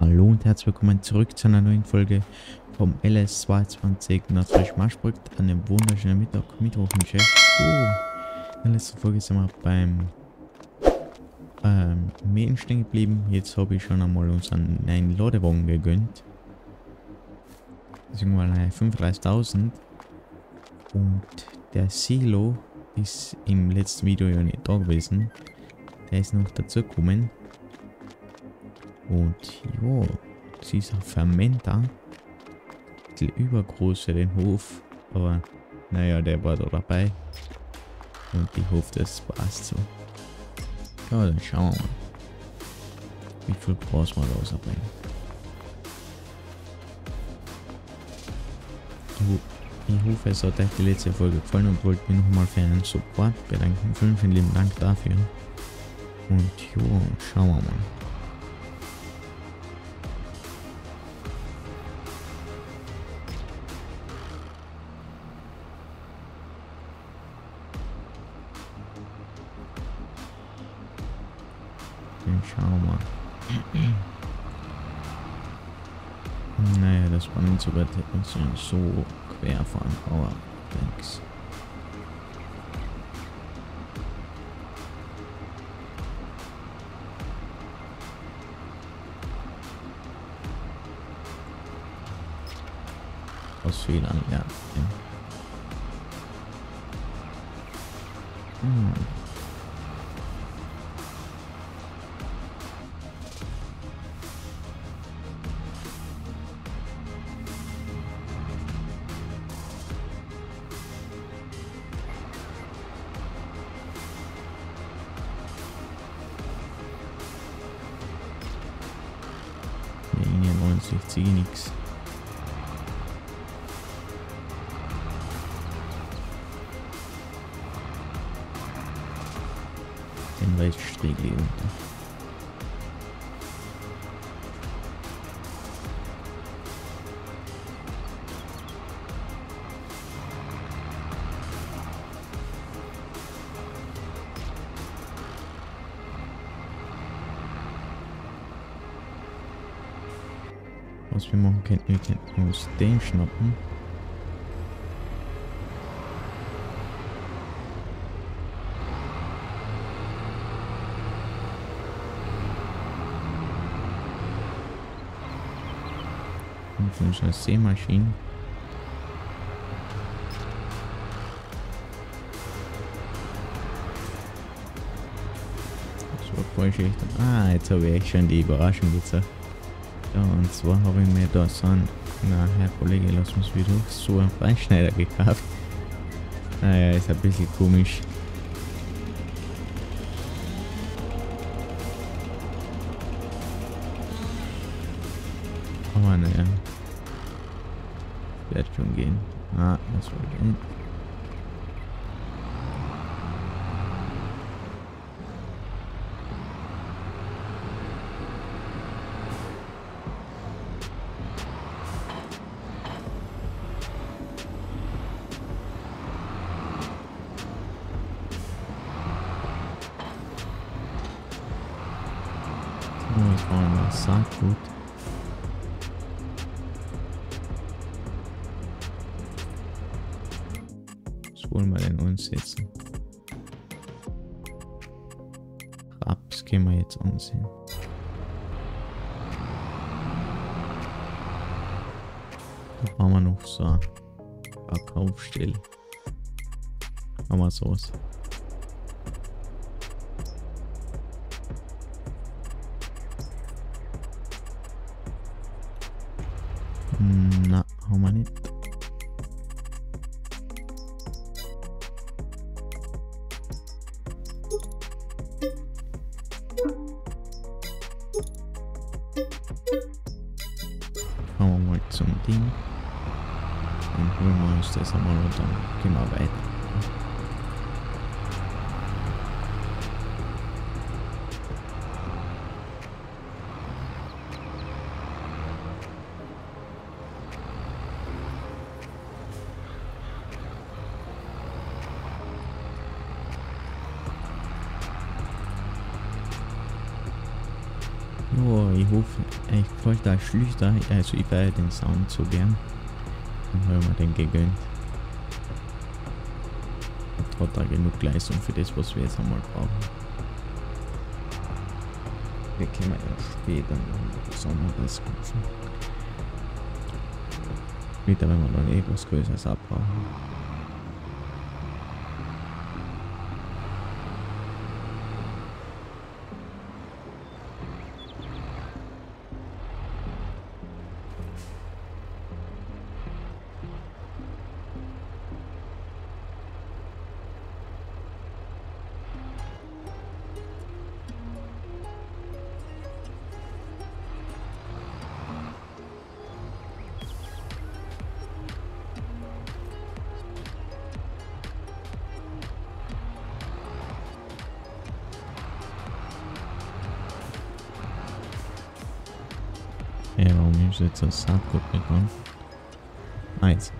Hallo und herzlich willkommen zurück zu einer neuen Folge vom LS22 Nordfriesische Marsch an dem wunderschönen Mittag mit hohem Chef. In der letzten Folge sind wir beim Mähen stehen geblieben. Jetzt habe ich schon einmal uns einen Ladewagen gegönnt. Das ist irgendwann 35.000 und der Silo ist im letzten Video ja nicht da gewesen. Der ist noch dazu gekommen. Und ja, das ist ein Fermenter. Ein übergroß für den Hof, aber naja, der war da dabei. Und ich hoffe, das passt so. Ja, dann schauen wir mal, wie viel Braus wir rausbringen. Ich hoffe, es hat euch die letzte Folge gefallen und wollt mich nochmal für einen Support bedanken. Vielen lieben Dank dafür. Und ja, schauen wir mal. Dann schauen wir mal. Naja, das war nicht so weit, dass wir so quer fahren, aber thanks. Aus Fehlern, ja. Ich ziehe nichts. Den rechten Striegel unter. Was wir machen könnten, wir könnten uns den schnappen. Und unsere Sehmaschinen. Das war voll schlecht. Ah, jetzt habe ich echt schon die Überraschung gezeigt. Ja, und zwar habe ich mir da so einen, na Herr Kollege, lass uns wieder so einen Feinschneider gekauft. Naja, ist ein bisschen komisch. Aber naja, wird schon gehen. Ah, das soll gehen. Das war ein Saatgut. Was wollen wir denn ansetzen? Raps können wir jetzt ansehen. Da brauchen wir noch so eine Verkaufsstelle. Machen wir so aus. Na, haben wir nicht. Schauen wir mal zum Ding. Dann holen wir uns das einmal und dann gehen wir weiter. So, ich wollte Schlüter, also ich werde den Sound so gern. Dann haben wir den gegönnt. Hat da genug Leistung für das, was wir jetzt einmal brauchen. Wir können erst später noch was anderes kaufen. Später, wenn wir dann etwas Größeres abbrauchen. Ja, warum nimmst du jetzt das Saatgut mit an? Eins.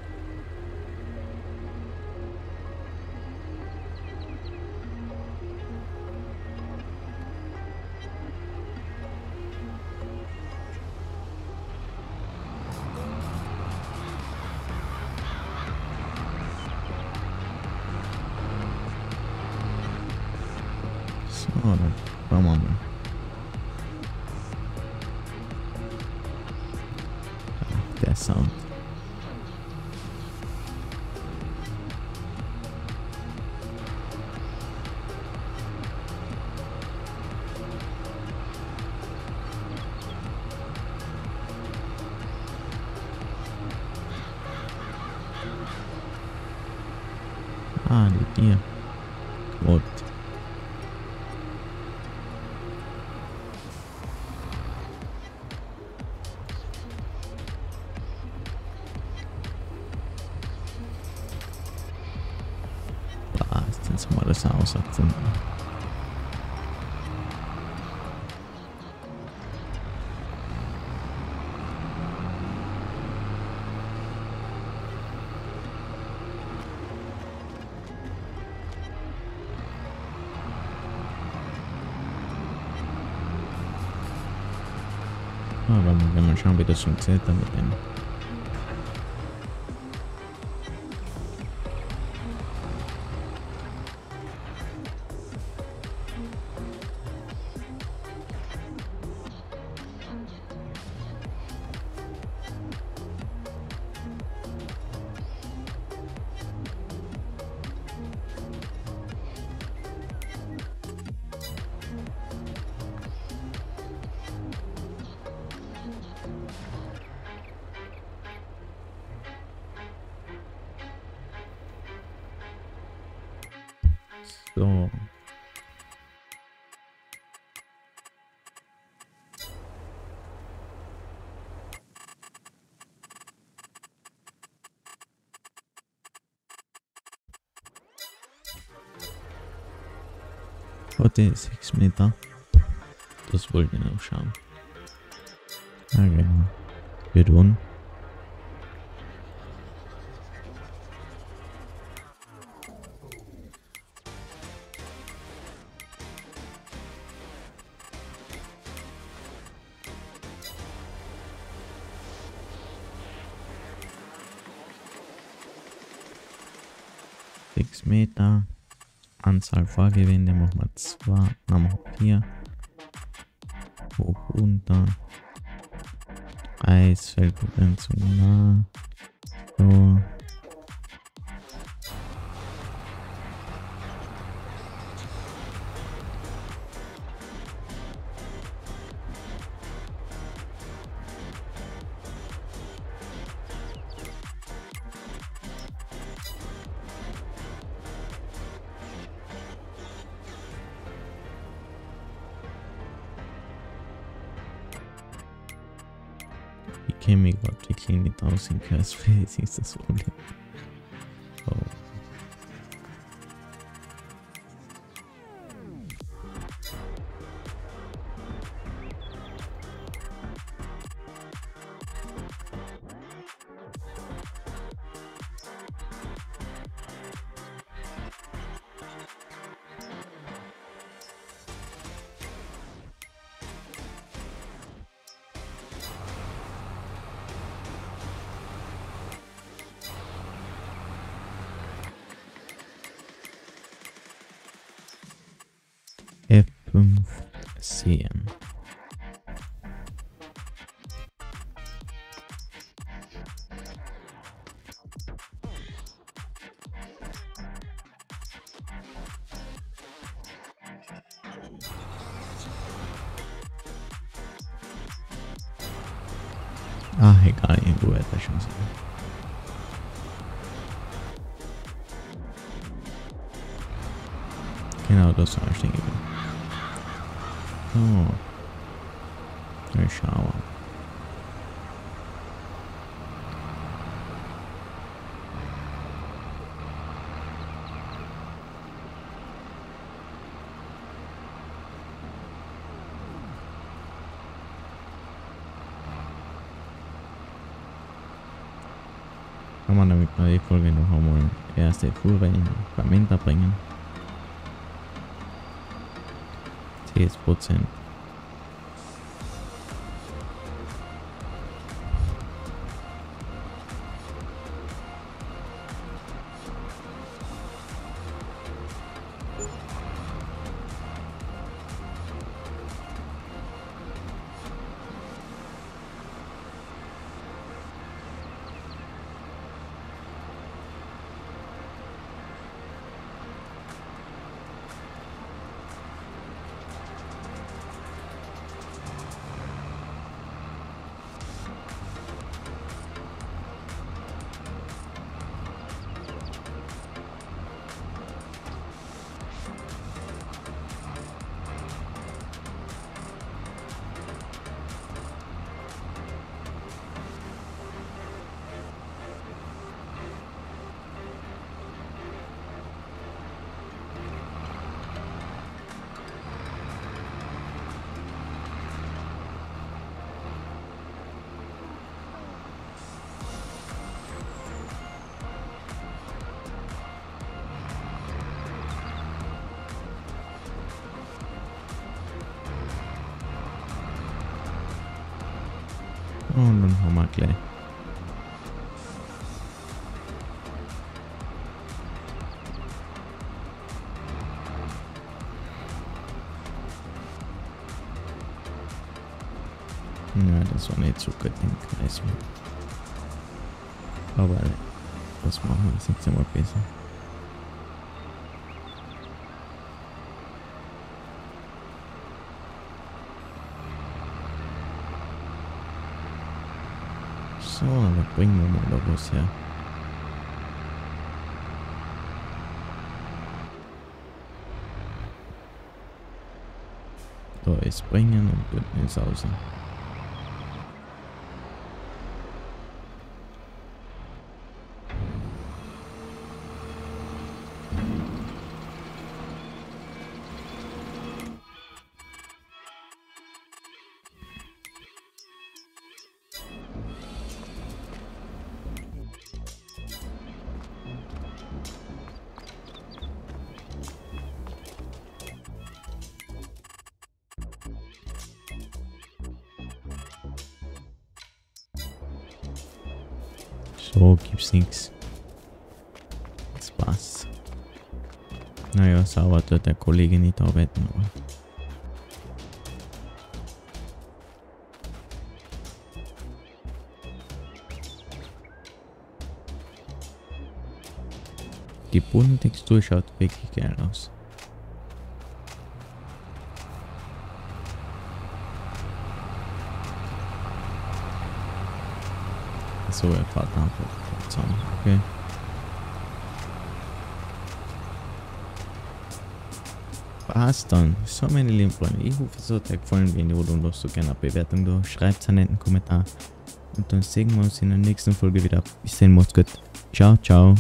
So, dann schauen wir mal. Der Sound. Ah, die Tier. Gut. Jetzt mal das ausgefunden. Aber wenn man schauen, wie das funktioniert damit. So. Heute 6 Meter. Das wollte ich noch schauen. Ah, genau. Wir tun. Meter, Anzahl Fahrgewinde machen wir 2, dann machen wir 4, hoch runter, Eisfeldbegrenzung nah, so. Ich kenne mich überhaupt wirklich nicht aus in Curseface, ist das ohne. Oh. sehen. Ach, egal, irgendwo wird das schon sein. Genau, das soll ich stehen geblieben. So. Ich schaue. Kann man damit bei der Folge noch einmal erste Kurve in Fermenter bringen. 10%. Und dann haben wir gleich. Ja, das war nicht so gut im Kreis. Aber das machen wir das jetzt immer besser. So, dann bringen wir mal den Bus her. Da ist bringen und unten ist außen. So, gibt's nichts. Das passt. Naja, sauber tut der Kollege nicht arbeiten, aber. Die Bodentextur schaut wirklich geil aus. So, er fährt einfach zusammen, okay. Passt dann. So, meine lieben Freunde, ich hoffe, es hat euch gefallen. Wenn ja, dann lasst so gerne eine Bewertung da, schreibt einen netten Kommentar. Und dann sehen wir uns in der nächsten Folge wieder. Bis dann, macht's gut. Ciao, ciao.